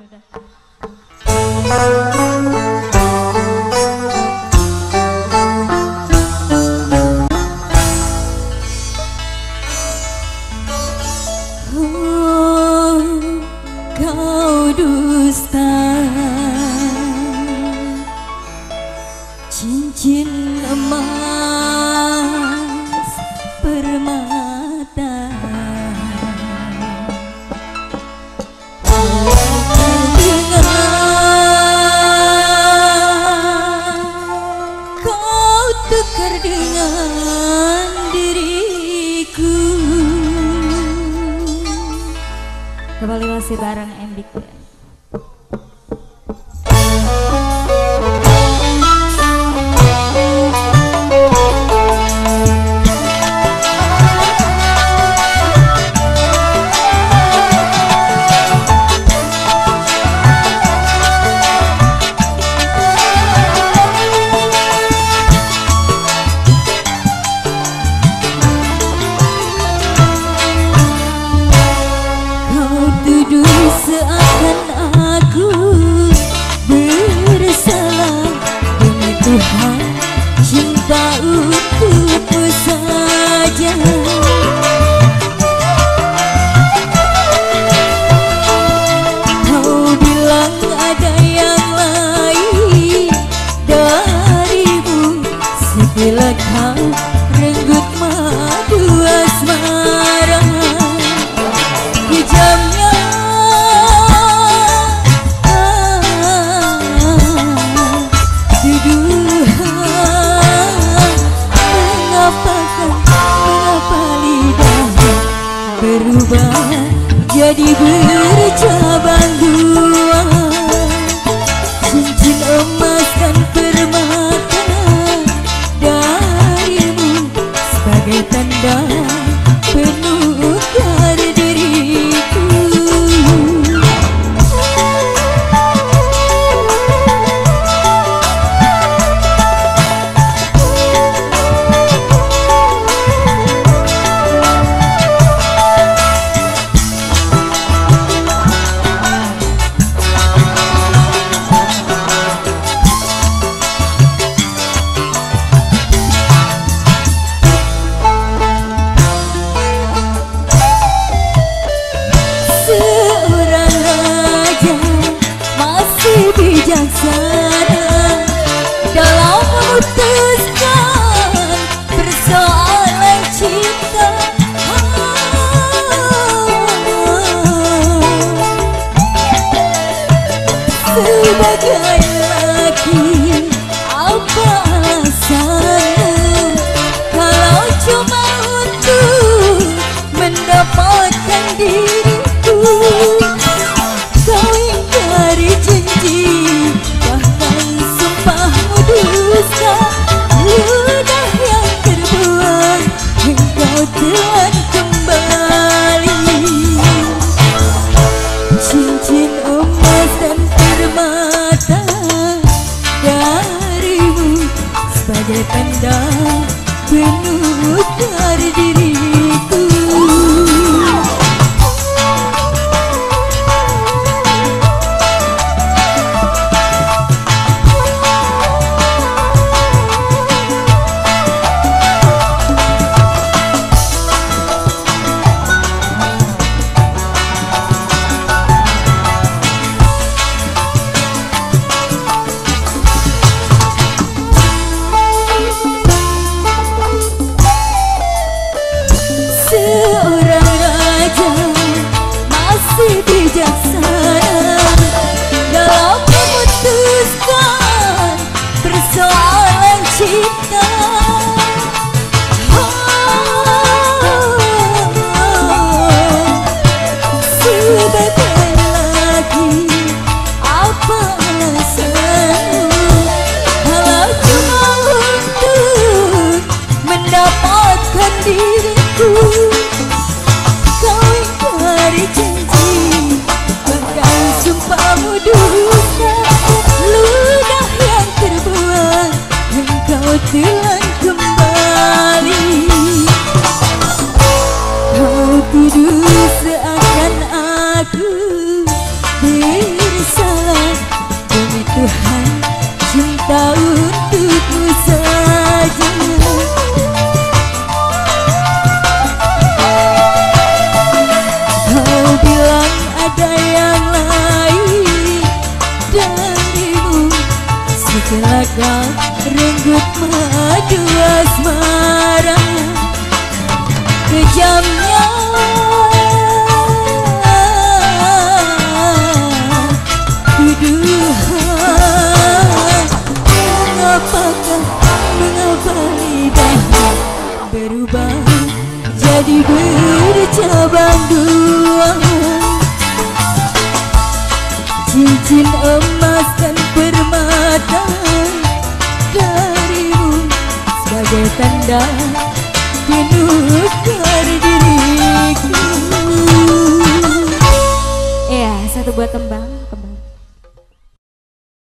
Tuduh seakan aku lain darimu. Segera kau renggut madu asmara kejamnya. Tuduhan, mengapa lidahmu berubah jadi bercabang dua? Cincin emas dan permata darimu sebagai tanda penukar diriku. Ya, satu buat tembang.